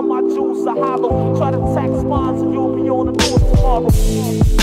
of my jewels to hollow. Try to tax bonds and you'll be on the news tomorrow.